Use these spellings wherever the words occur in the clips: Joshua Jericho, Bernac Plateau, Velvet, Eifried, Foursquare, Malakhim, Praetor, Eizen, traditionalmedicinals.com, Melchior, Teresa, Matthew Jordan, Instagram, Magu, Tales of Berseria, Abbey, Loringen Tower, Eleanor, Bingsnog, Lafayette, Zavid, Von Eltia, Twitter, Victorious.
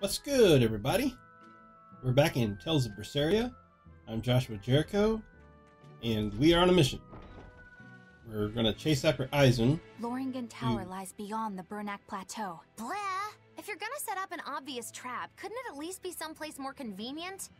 What's good, everybody? We're back in Tales of Berseria. I'm Joshua Jericho, and we are on a mission. We're gonna chase after Eizen. Loringen Tower lies beyond the Bernac Plateau. Blah! If you're gonna set up an obvious trap, couldn't it at least be someplace more convenient?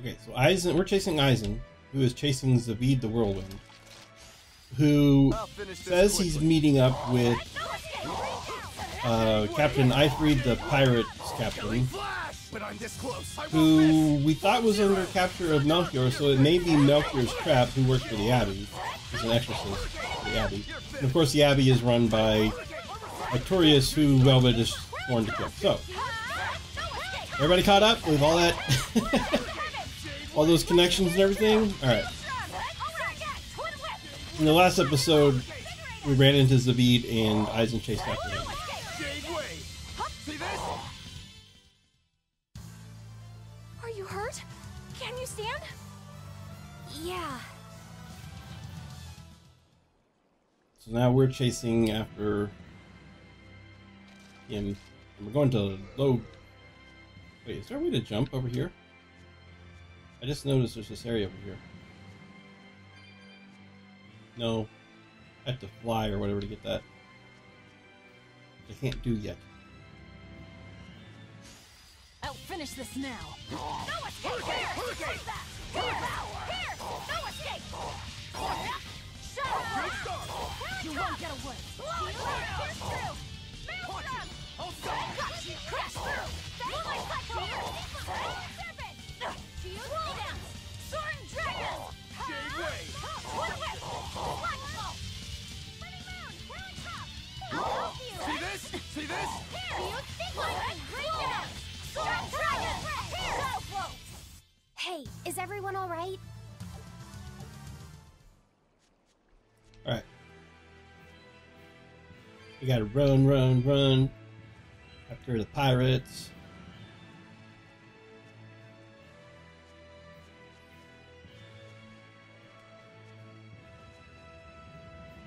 Okay, so Eizen, we're chasing Eizen, who is chasing Zavid the Whirlwind, who says he's meeting up with Captain Eifried, the pirate's captain, who we thought was under capture of Melchior, so it may be Melchior's trap, who works for the Abbey. He's an exorcist for the Abbey. And of course, the Abbey is run by Victorious, who Velvet is sworn to kill. So, everybody caught up with all that, all those connections and everything? Alright. In the last episode, we ran into Zavid and Eizen chased after him. Are you hurt? Can you stand? Yeah. So now we're chasing after him. And we're going to low. Wait, is there a way to jump over here? I just noticed there's this area over here. No. I have to fly or whatever to get that. I can't do yet. I'll finish this now. No escape! Here! No escape! Shut up! You won't get away. Pierce through! Mount up! I got you! Crash through! Serpent! Roll down! Soaring dragon! See this? See this? Hey, is everyone all right? All right. We gotta run after the pirates.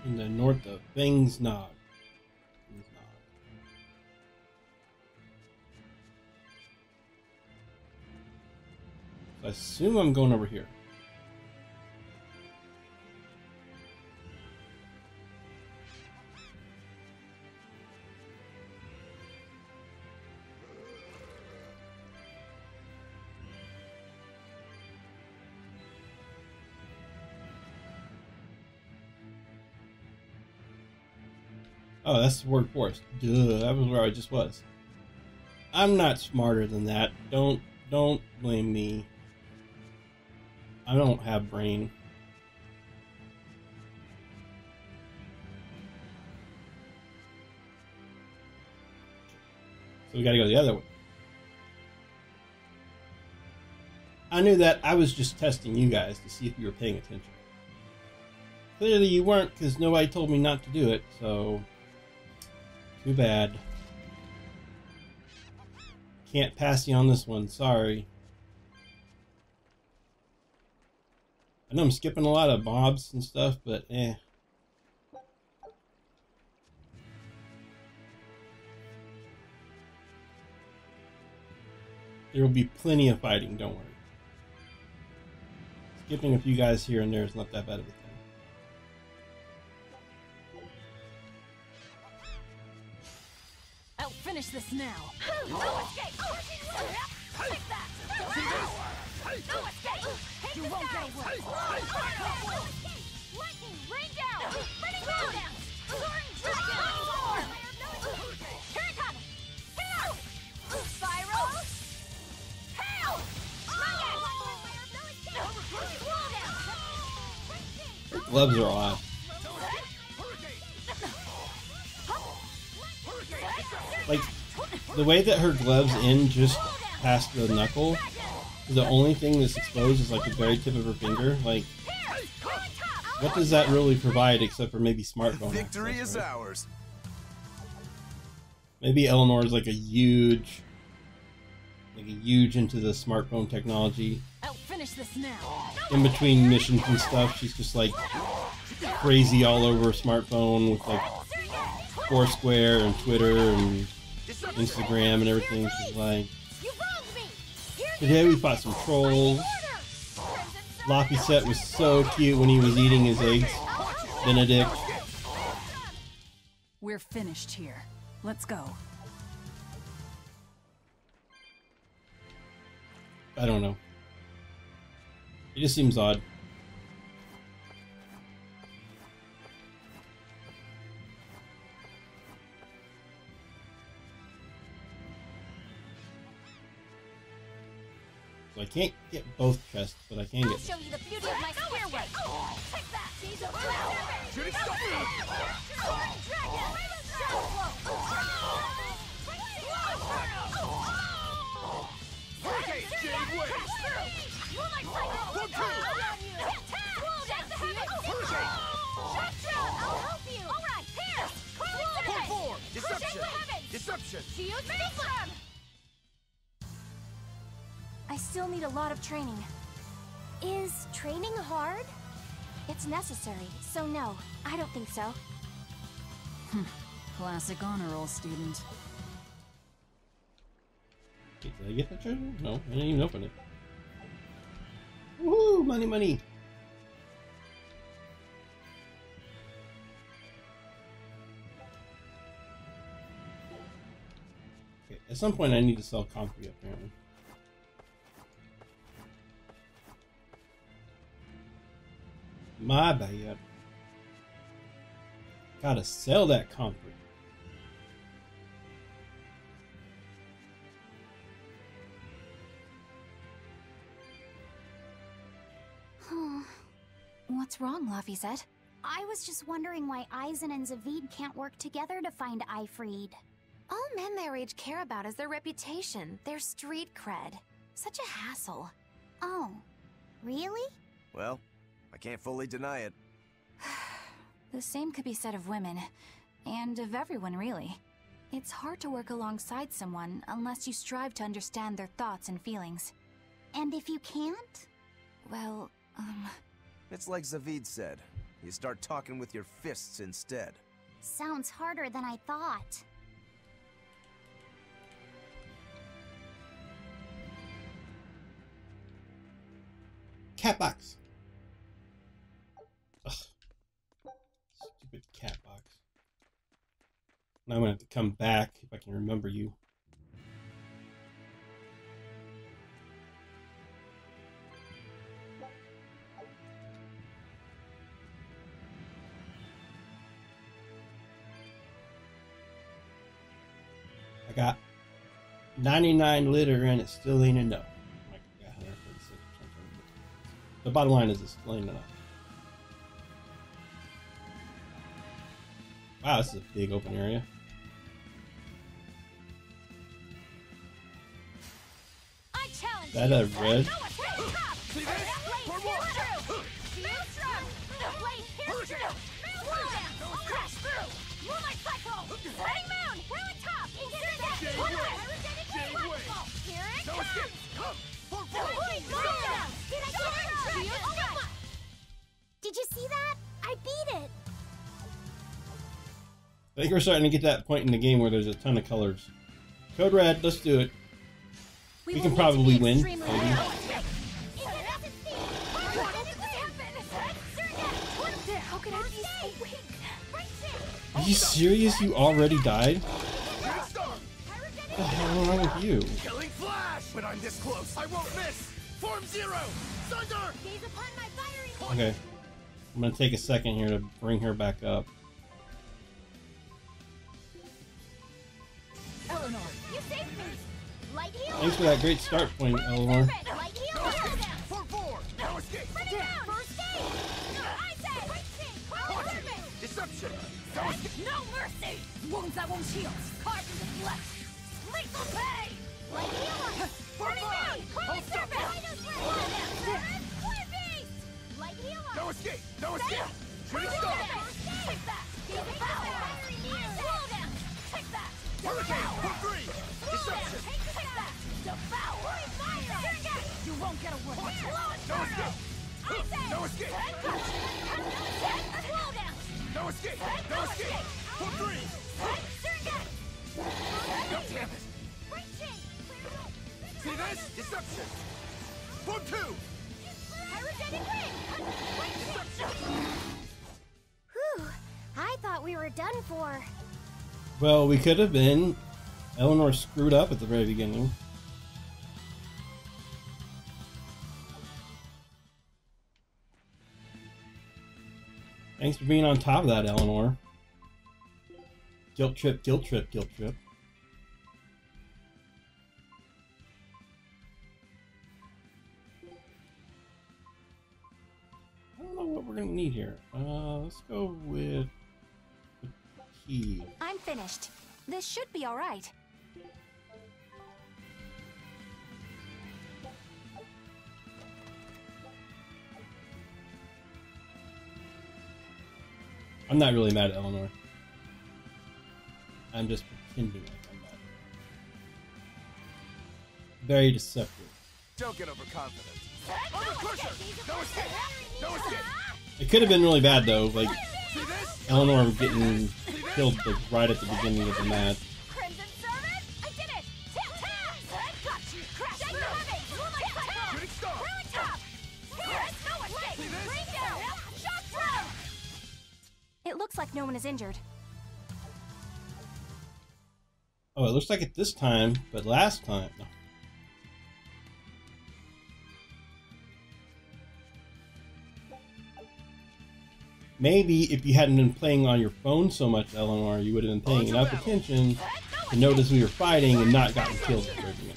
In the north of Bingsnog. I assume I'm going over here. Oh, that's the word forest. Duh, that was where I just was. I'm not smarter than that. Don't blame me. I don't have brain. So we gotta go the other way. I knew that. I was just testing you guys to see if you were paying attention. Clearly you weren't, because nobody told me not to do it, so too bad. Can't pass you on this one, sorry. I know I'm skipping a lot of mobs and stuff, but eh. There will be plenty of fighting, don't worry. Skipping a few guys here and there is not that bad of a thing. I'll finish this now. No escape! Take that! No escape! You won't get away. Lightning, rain down. Running down. Soaring dragon. Terracotta. Hail. Spiral. Hail. Roll down. Gloves are on. Like the way that her gloves end just past the knuckle. The only thing that's exposed is like the very tip of her finger. Like, what does that really provide except for maybe smartphone? Victory is ours. Maybe Eleanor is like a huge into the smartphone technology. I'll finish this now. In between missions and stuff, she's just like crazy all over smartphone with like Foursquare and Twitter and Instagram and everything. She's like, today we fought some trolls. Lafayette was so cute when he was eating his eggs. Benedict. We're finished here. Let's go. I don't know. It just seems odd. So I can't get both chests, but I can get. I'll show you the beauty of my stairway. Oh, take that. I still need a lot of training. Is training hard? It's necessary, so no, I don't think so. Classic honor roll student. Did I get that treasure? No, I didn't even open it. Woohoo! Money, money! Okay, at some point I need to sell concrete, apparently. My bad. Gotta sell that concrete. What's wrong, Lafayette? I was just wondering why Eizen and Zavid can't work together to find Eifried. All men their age care about is their reputation, their street cred. Such a hassle. Oh, really? Well, I can't fully deny it. The same could be said of women, and of everyone, really. It's hard to work alongside someone unless you strive to understand their thoughts and feelings. And if you can't? Well, It's like Zavid said. You start talking with your fists instead. Sounds harder than I thought. Catbox. Ugh. Stupid cat box. Now I'm gonna have to come back if I can remember you. I got 99 litter and it still ain't enough. Like I got 136 or something. The bottom line is it's plain enough. Wow, this is a big open area. Is that a red? Did you see that? I beat it. I think we're starting to get to that point in the game where there's a ton of colors. Code red, let's do it. We can probably win. Maybe. Are you serious? You already died? What the hell is wrong with you? Killing flash, but I'm this close. I won't miss. Form zero. Thunder. Gaze upon my fiery horse. Okay, I'm gonna take a second here to bring her back up. Eleanor, you saved me. Light heel. Thanks for that great start point, Eleanor. Light heel. Four. No escape. First aid. Deception. No mercy. Wounds that won't heal. Cards in the flesh. Lethal pain. Light heel. Light heel. No escape. No escape. Pretty stop. Take that. Slow down. Take that. You won't get away. No escape. No escape. No escape. For three. Yes! Destruction! 4-2! Pyrogenetic ring! Destruction! Whew! I thought we were done for. Well, we could have been. Eleanor screwed up at the very beginning. Thanks for being on top of that, Eleanor. Guilt trip, guilt trip, guilt trip. I don't know what we're gonna need here. Let's go with the key. I'm finished. This should be all right. I'm not really mad at Eleanor. I'm just pretending like I'm mad at her. Very deceptive. Don't get overconfident. It could have been really bad though, like Eleanor getting killed like, right at the beginning of the match. It looks like no one is injured. Oh, it looks like it this time, but last time. No. Maybe if you hadn't been playing on your phone so much, Eleanor, you would have been paying enough attention to notice we were fighting and not gotten killed at the beginning.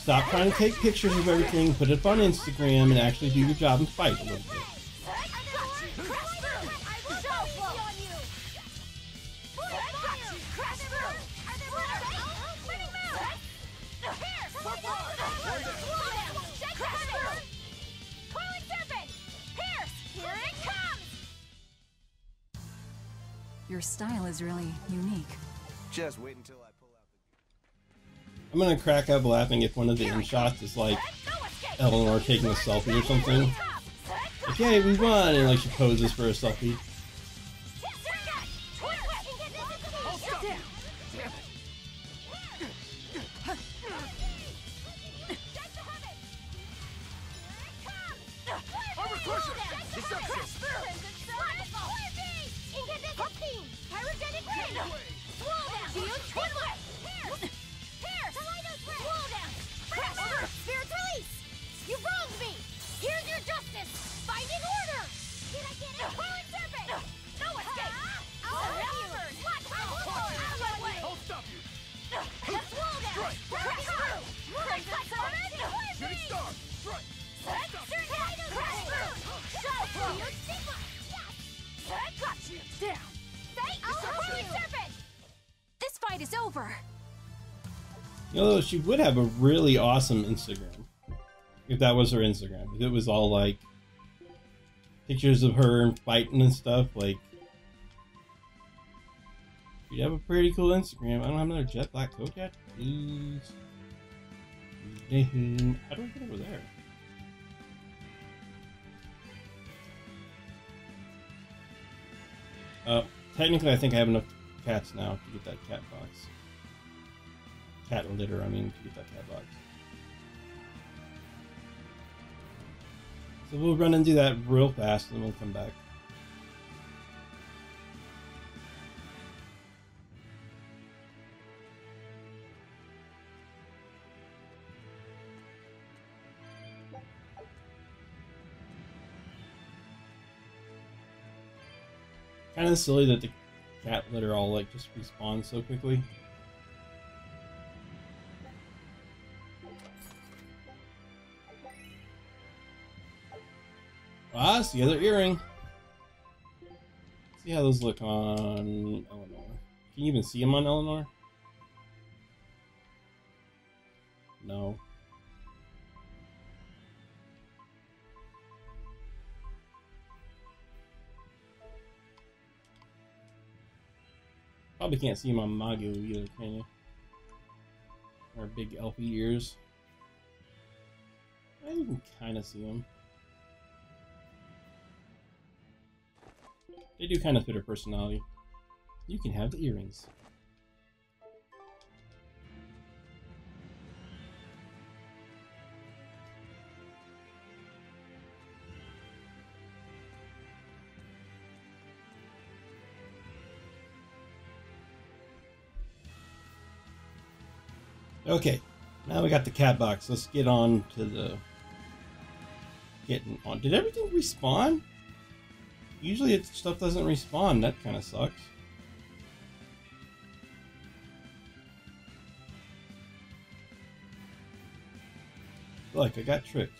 Stop trying to take pictures of everything, put it up on Instagram, and actually do your job and fight a little bit. Your style is really unique. Just wait until I pull out the... I'm gonna crack up laughing if one of the end shots is like Eleanor taking a selfie or something. Like, hey, we won! And like she poses for a selfie. She would have a really awesome Instagram if that was her Instagram. If it was all like pictures of her fighting and stuff, like she'd have a pretty cool Instagram. I don't have another jet black coat yet. Please. I don't think it was there. Technically, I think I have enough cats now to get that cat box. Cat litter, I mean, to get that cat box. So we'll run and do that real fast, and then we'll come back. Kind of silly that the cat litter all like just respawns so quickly. Ah, it's the other earring. Let's see how those look on Eleanor. Can you even see them on Eleanor? No. Probably can't see them on Magu either, can you? Or big elfy ears. I can kind of see them. They do kind of fit her personality. You can have the earrings. Okay, now we got the cat box. Let's get on to the... Getting on. Did everything respawn? Usually it, stuff doesn't respawn. That kind of sucks. Look, I got tricked.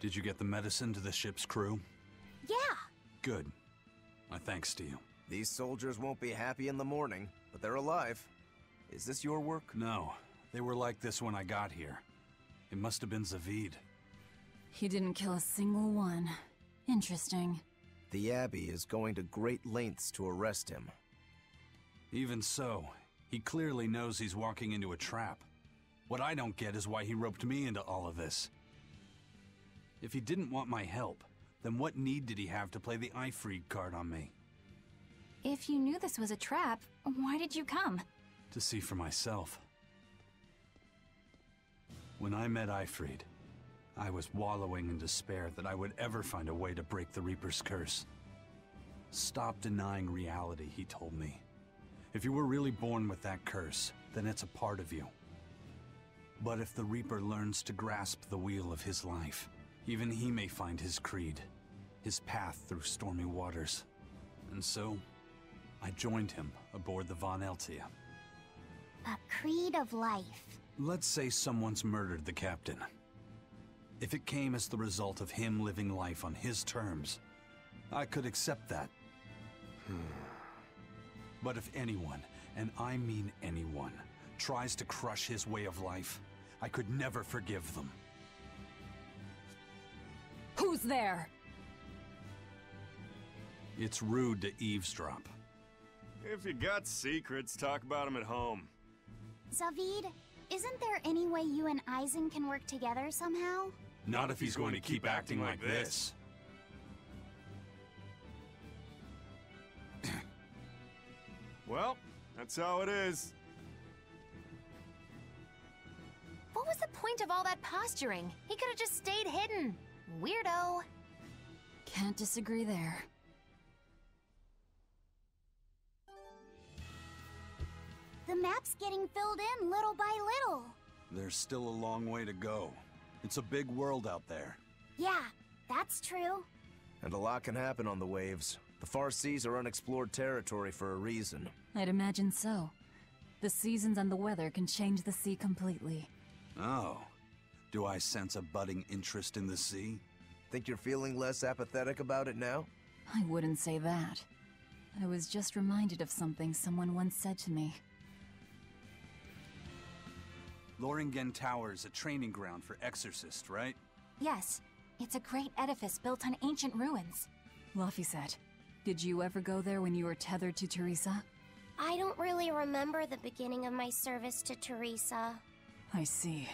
Did you get the medicine to the ship's crew? Yeah. Good. My thanks to you. These soldiers won't be happy in the morning, but they're alive. Is this your work? No. They were like this when I got here. It must have been Zavid. He didn't kill a single one. Interesting. The Abbey is going to great lengths to arrest him. Even so, he clearly knows he's walking into a trap. What I don't get is why he roped me into all of this. If he didn't want my help, then what need did he have to play the Eifried card on me? If you knew this was a trap, why did you come? To see for myself. When I met Eifried, I was wallowing in despair that I would ever find a way to break the Reaper's curse. Stop denying reality, he told me. If you were really born with that curse, then it's a part of you. But if the Reaper learns to grasp the wheel of his life, even he may find his creed, his path through stormy waters. And so, I joined him aboard the Von Eltia. A creed of life. Let's say someone's murdered the captain. If it came as the result of him living life on his terms, I could accept that. But if anyone, and I mean anyone, tries to crush his way of life, I could never forgive them. Who's there? It's rude to eavesdrop. If you got secrets, talk about them at home. Zavid, isn't there any way you and Eizen can work together somehow? Not if he's going to keep acting like this. Well, that's how it is. What was the point of all that posturing? He could have just stayed hidden. Weirdo. Can't disagree there. The map's getting filled in little by little. There's still a long way to go. It's a big world out there. Yeah, that's true. And a lot can happen on the waves. The far seas are unexplored territory for a reason. I'd imagine so. The seasons and the weather can change the sea completely. Oh. Do I sense a budding interest in the sea? Think you're feeling less apathetic about it now? I wouldn't say that. I was just reminded of something someone once said to me. Loringen Tower is a training ground for exorcists, right? Yes. It's a great edifice built on ancient ruins. Lafayette, did you ever go there when you were tethered to Teresa? I don't really remember the beginning of my service to Teresa. I see.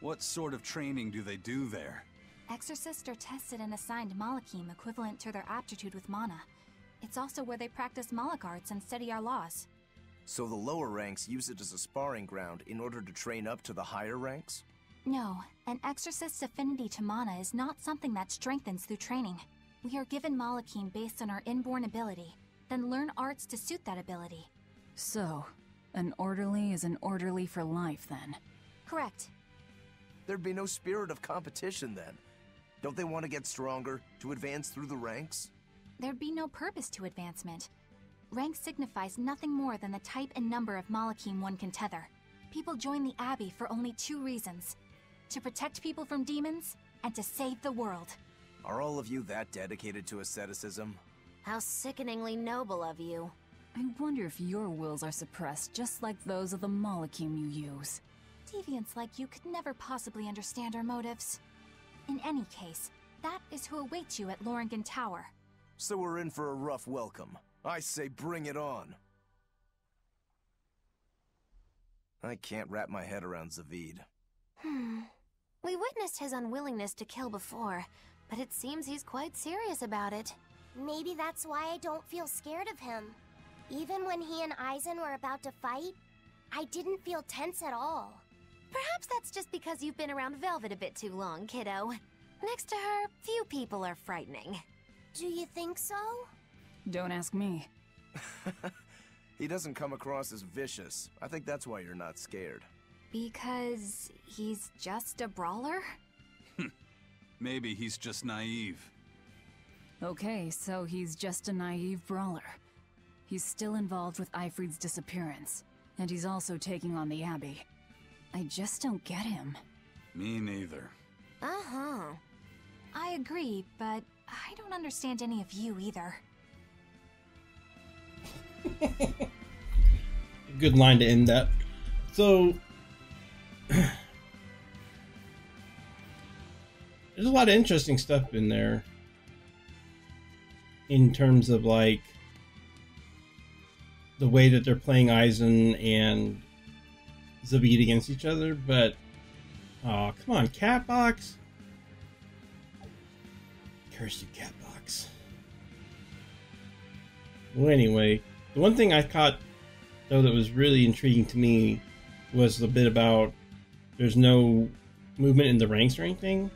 What sort of training do they do there? Exorcists are tested and assigned Malakhim equivalent to their aptitude with mana. It's also where they practice Malakh arts and study our laws. So the lower ranks use it as a sparring ground in order to train up to the higher ranks? No, an exorcist's affinity to mana is not something that strengthens through training. We are given Malakhim based on our inborn ability, then learn arts to suit that ability. So, an orderly is an orderly for life then? Correct. There'd be no spirit of competition then. Don't they want to get stronger, to advance through the ranks? There'd be no purpose to advancement. Rank signifies nothing more than the type and number of Malakhim one can tether. People join the Abbey for only two reasons. To protect people from demons, and to save the world. Are all of you that dedicated to asceticism? How sickeningly noble of you. I wonder if your wills are suppressed just like those of the Malakhim you use. Deviants like you could never possibly understand our motives. In any case, that is who awaits you at Loringen Tower. So we're in for a rough welcome. I say bring it on. I can't wrap my head around Zavid. We witnessed his unwillingness to kill before, but it seems he's quite serious about it. Maybe that's why I don't feel scared of him. Even when he and Eizen were about to fight, I didn't feel tense at all. Perhaps that's just because you've been around Velvet a bit too long, kiddo. Next to her, few people are frightening. Do you think so? Don't ask me. He doesn't come across as vicious. I think that's why you're not scared. Because he's just a brawler? Maybe he's just naive. Okay, so he's just a naive brawler. He's still involved with Eifried's disappearance, and he's also taking on the Abbey. I just don't get him. Me neither. Uh-huh. I agree, but I don't understand any of you either. Good line to end that. So there's a lot of interesting stuff in there in terms of like the way that they're playing Eizen and Zavid against each other, but oh, come on, Catbox. Curse you, Catbox. Well, anyway, the one thing I caught though that was really intriguing to me was the bit about there's no movement in the ranks or anything.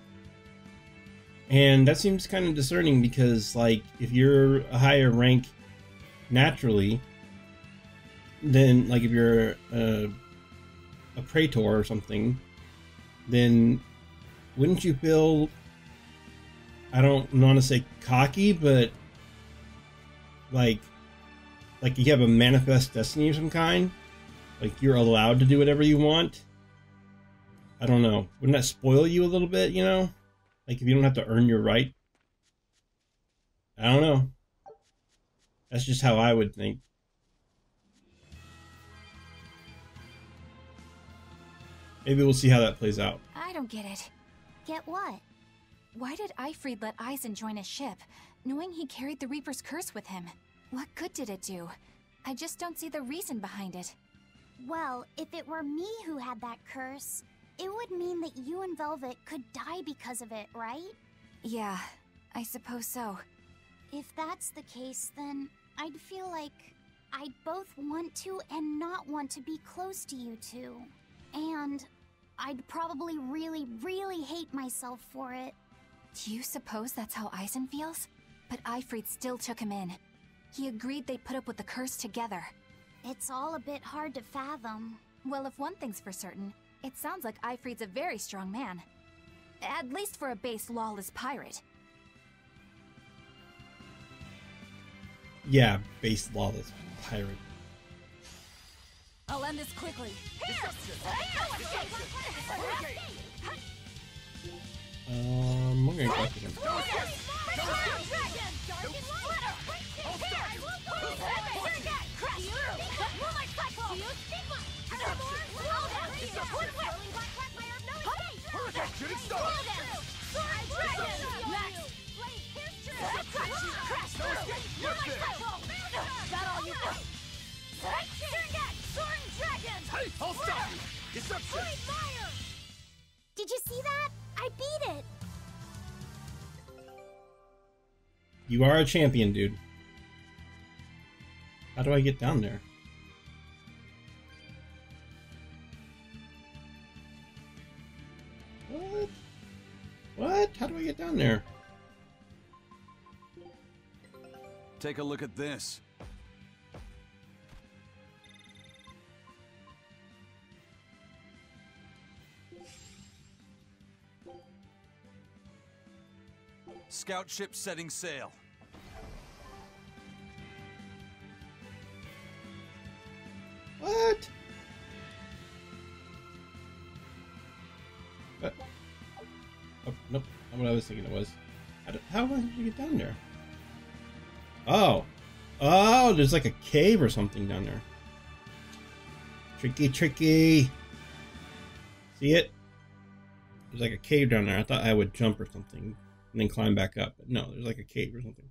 And that seems kind of discerning because, like, if you're a higher rank naturally, then, like, if you're a praetor or something, then wouldn't you feel, I don't want to say cocky, but like you have a manifest destiny of some kind? Like, you're allowed to do whatever you want? I don't know. Wouldn't that spoil you a little bit, you know? Like, if you don't have to earn your right? I don't know. That's just how I would think. Maybe we'll see how that plays out. I don't get it. Get what? Why did Eifried let Eizen join his ship, knowing he carried the Reaper's curse with him? What good did it do? I just don't see the reason behind it. Well, if it were me who had that curse, it would mean that you and Velvet could die because of it, right? Yeah, I suppose so. If that's the case, then I'd feel like I'd both want to and not want to be close to you two. And I'd probably really, really hate myself for it. Do you suppose that's how Eizen feels? But Eifried still took him in. He agreed they'd put up with the curse together. It's all a bit hard to fathom. Well, if one thing's for certain, it sounds like Eifried's a very strong man. At least for a base lawless pirate. Yeah, base lawless pirate. I'll end this quickly. We're gonna talk to him. Did you see that? I beat it. You are a champion, dude. How do I get down there? What? What? How do I get down there? Take a look at this. Scout ship setting sail. What? What? Oh, nope. Not what I was thinking it was. How did you get down there? Oh. Oh, there's like a cave or something down there. Tricky, tricky. See it? There's like a cave down there. I thought I would jump or something and then climb back up. But no, there's like a cave or something.